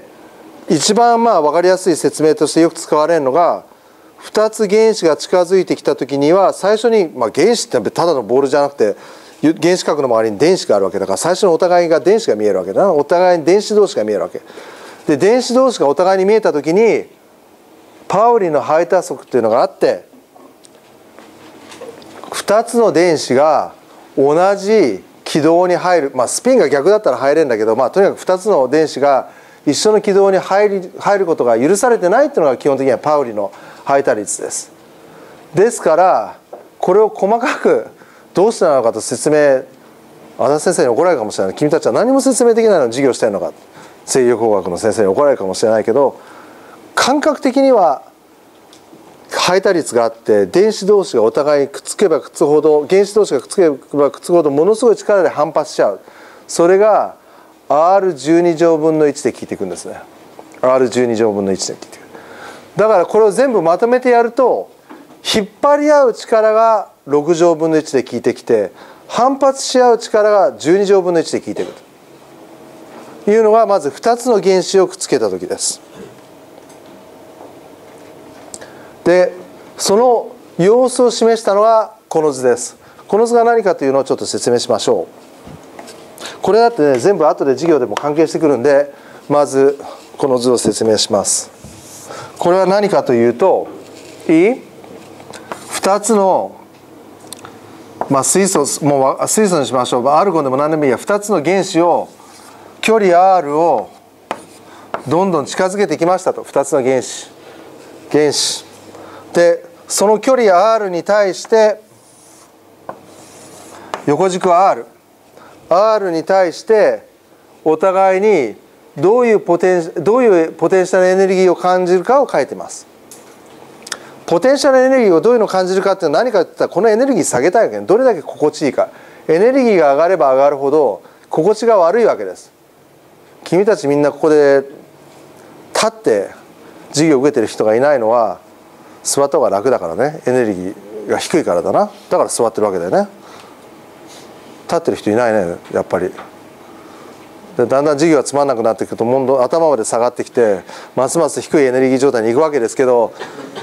一番まあ分かりやすい説明としてよく使われるのが、ふたつ原子が近づいてきた時には最初に、まあ、原子ってただのボールじゃなくて原子核の周りに電子があるわけだから、最初にお互いが電子が見えるわけだな。お互いに電子同士が見えるわけで、電子同士がお互いに見えた時にパウリの排他則っていうのがあって、ふたつの電子が同じ軌道に入る、まあ、スピンが逆だったら入れるんだけど、まあ、とにかくふたつの電子が一緒の軌道に入り、入ることが許されてないっていうのが基本的にはパウリの排他率です。ですからこれを細かくどうしてなのかと説明、安田先生に怒られるかもしれない。君たちは何も説明できないのに授業してるのか、制御工学の先生に怒られるかもしれないけど、感覚的には排他率があって電子同士がお互いにくっつけばくっつくほど、原子同士がくっつけばくっつくほどものすごい力で反発しちゃう。それが アールじゅうに 乗分のいちで効いていくんですね。 アールじゅうに 乗分のいちで効いていく。だからこれを全部まとめてやると、引っ張り合う力がろく乗分のいちで効いてきて、反発し合う力がじゅうに乗分のいちで効いてくるというのがまずふたつの原子をくっつけた時です。でその様子を示したのがこの図です。この図が何かというのをちょっと説明しましょう。これだってね、全部後で授業でも関係してくるんで、まずこの図を説明します。これは何かというと、いいふたつの、まあ、水素もう水素にしましょう、アルゴンでも何でもいいや、ふたつの原子を距離 R をどんどん近づけてきましたと。ふたつの原子原子で、その距離 R に対して横軸は R R に対してお互いにどういうポテンシャルエネルギーを感じるかを書いてます。ポテンシャルエネルギーをどういうのを感じるかっていうのは何かって言ったら、このエネルギー下げたいわけで、どれだけ心地いいか。エネルギーが上がれば上がるほど心地が悪いわけです。君たちみんなここで立って授業を受けてる人がいないのは、座った方が楽だからね、エネルギーが低いからだな、だから座ってるわけだよね。立ってる人いないね、やっぱり。でだんだん授業がつまんなくなっていくと、頭まで下がってきて、ますます低いエネルギー状態に行くわけですけど、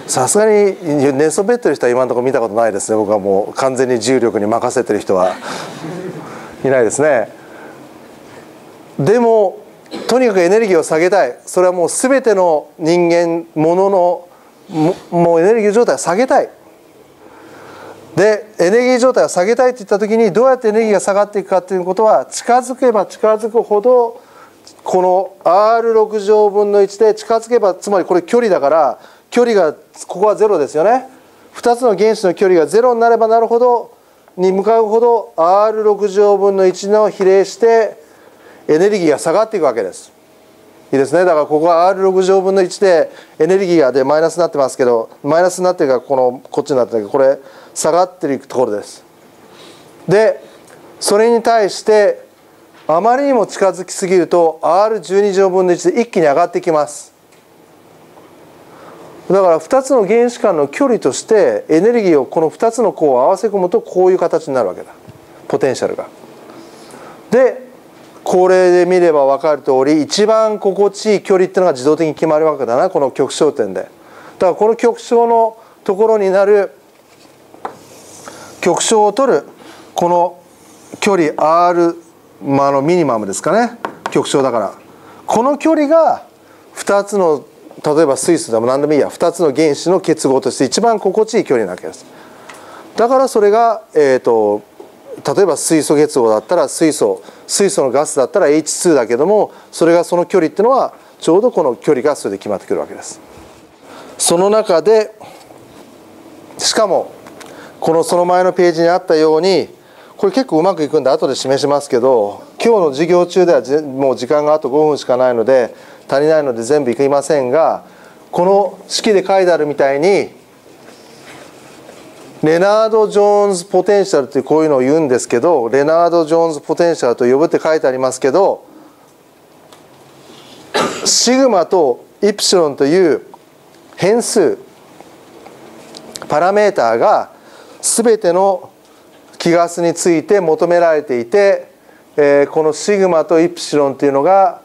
さすがに寝そべってる人は今のところ見たことないですね。僕はもう完全に重力に任せてる人はいないですね。でもとにかくエネルギーを下げたい、それはもう全ての人間もののも、もうエネルギー状態を下げたい。でエネルギー状態を下げたいっていった時に、どうやってエネルギーが下がっていくかっていうことは、近づけば近づくほどこの アールろく 乗分のいちで近づけば、つまりこれ距離だから、距離がここはゼロですよね。ふたつの原子の距離がゼロになればなるほどに向かうほど アールろく 乗分のいちの比例してエネルギーが下がっていくわけです。いいですね。だからここは アールろく 乗分のいちでエネルギーがでマイナスになってますけど、マイナスになってるからこのこっちになってるけど、これ下がっていくところです。でそれに対してあまりにも近づきすぎると アールじゅうに 乗分のいちで一気に上がってきます。だからふたつの原子間の距離としてエネルギーをこのふたつの項を合わせ込むと、こういう形になるわけだ、ポテンシャルが。でこれで見れば分かるとおり、一番心地いい距離っていうのが自動的に決まるわけだな、この極小点で。だからこの極小のところになる、極小を取るこの距離 R、まあ、のミニマムですかね、極小だから。この距離がふたつの、例えば水素でも何でもいいや、ふたつの原子の結合として一番心地いい距離なわけです。だからそれが、えー、と例えば水素結合だったら水素水素のガスだったら エイチツー だけども、それがその距離っていうのはちょうどこの距離がそれで決まってくるわけです。その中でしかもこのその前のページにあったように、これ結構うまくいくんで後で示しますけど、今日の授業中ではもう時間があとごふんしかないので足りないので全部いきませんが、この式で書いてあるみたいにレナード・ジョーンズ・ポテンシャルってこういうのを言うんですけど、レナード・ジョーンズ・ポテンシャルと呼ぶって書いてありますけど、シグマとイプシロンという変数パラメーターが全ての気ガスについて求められていて、えー、このシグマとイプシロンというのが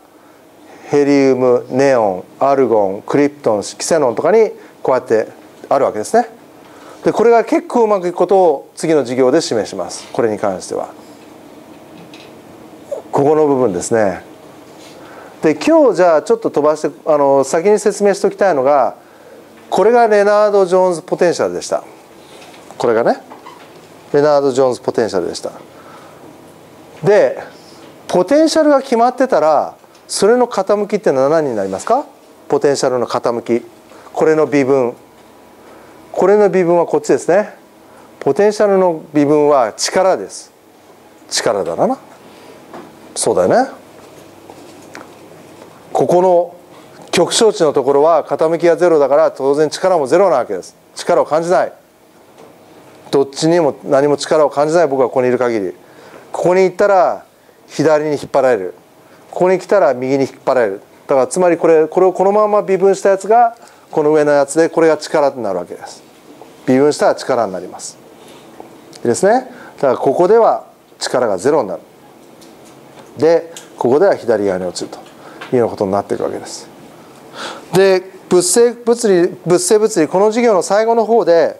ヘリウム、ネオン、アルゴン、クリプトン、キセノンとかにこうやってあるわけですね。でこれが結構うまくいくことを次の授業で示します。これに関してはここの部分ですね。で今日じゃあちょっと飛ばして、あの先に説明しておきたいのが、これがレナード・ジョーンズ・ポテンシャルでした。これがね、レナード・ジョーンズ・ポテンシャルでした。でポテンシャルが決まってたら、それの傾きってのは何になりますか。ポテンシャルの傾き、これの微分、これの微分はこっちですね。ポテンシャルの微分は力です。力だな、そうだよね。ここの極小値のところは傾きがゼロだから、当然力もゼロなわけです。力を感じない、どっちにも何も力を感じない。僕がここにいる限り、ここに行ったら左に引っ張られる、ここに来たら右に引っ張られる。だからつまりこれこれをこのまま微分したやつがこの上のやつで、これが力になるわけです。微分したら力になります。いいですね。だからここでは力がゼロになる、でここでは左側に落ちるというようなことになっていくわけです。で物性物理物性物理この授業の最後の方で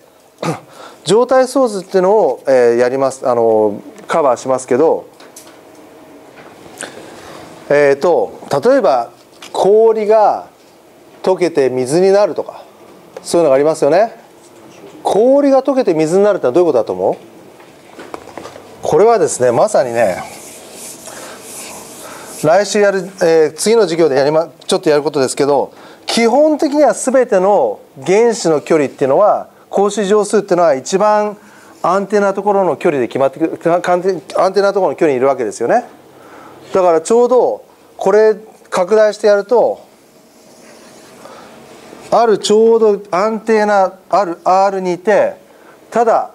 状態相図っていうのをやります、あのカバーしますけど、えーと例えば氷が溶けて水になるとか、そういうのがありますよね。氷が溶けて水になるってのはどういうことだと思う？これはですね、まさにね、来週やる、えー、次の授業でやりまちょっとやることですけど、基本的には全ての原子の距離っていうのは、格子定数っていうのは一番アンテナところの距離で決まってくる、アンテナところの距離にいるわけですよね。だからちょうどこれ拡大してやると、あるちょうどアンテナある アール にいて、ただ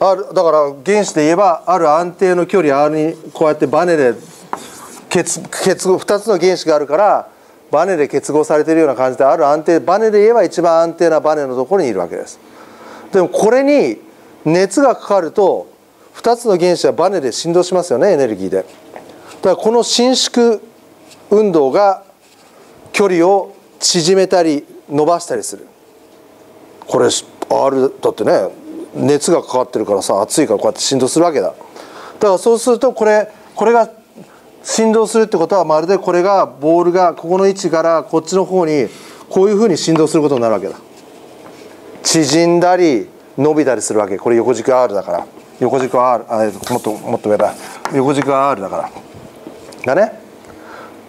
あるだから原子で言えばある安定の距離 アール にこうやってバネで結結合、ふたつの原子があるからバネで結合されているような感じで、ある安定バネで言えば一番安定なバネのところにいるわけです。でもこれに熱がかかるとふたつの原子はバネで振動しますよね、エネルギーで。だからこの伸縮運動が距離を縮めたり伸ばしたりする。これ アール だってね、熱がかかってるからさ、熱いからこうやって振動するわけだ。だからそうするとこれこれが振動するってことは、まるでこれがボールがここの位置からこっちの方にこういうふうに振動することになるわけだ。縮んだり伸びたりするわけ。これ横軸 アール だから、横軸 アール、 あ、もっともっと上だ、横軸 アール だからだね。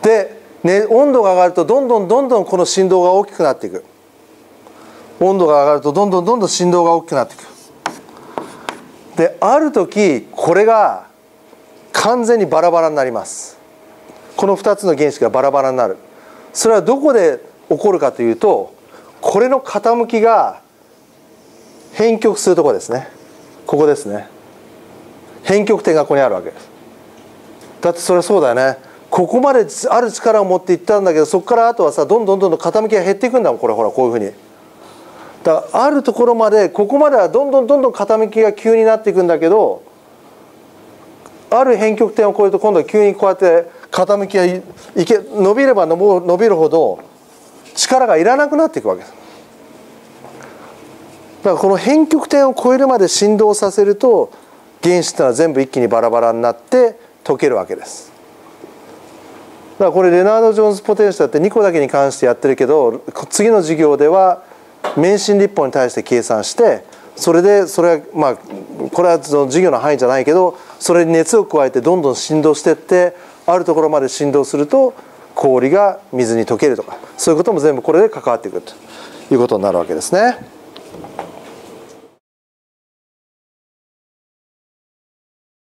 で、ね、温度が上がるとどんどんどんどんこの振動が大きくなっていく。温度が上がるとどんどんどんどん振動が大きくなっていく。で、ある時これが完全にバラバラになります。このふたつの原子がバラバラになる。それはどこで起こるかというと、これの傾きが変曲するところですね。ここですね。変曲点がここにあるわけです。だってそれはそうだよね。ここまである力を持っていったんだけど、そこからあとはさ、どんどんどんどん傾きが減っていくんだもん。これほら、こういうふうに。だからあるところまで、ここまではどんどんどんどん傾きが急になっていくんだけど、ある変曲点を越えると今度は急にこうやって傾きがいけ伸びれば伸びるほど力がいらなくなっていくわけです。だからこの変曲点を超えるまで振動させると、原子ってのは全部一気にバラバラになって溶けるわけです。だからこれレナード・ジョーンズポテンシャルってにこだけに関してやってるけど、次の授業では免震立方に対して計算して、それでそれはまあこれはその授業の範囲じゃないけど、それに熱を加えてどんどん振動してって、あるところまで振動すると氷が水に溶けるとか、そういうことも全部これで関わってくるということになるわけですね。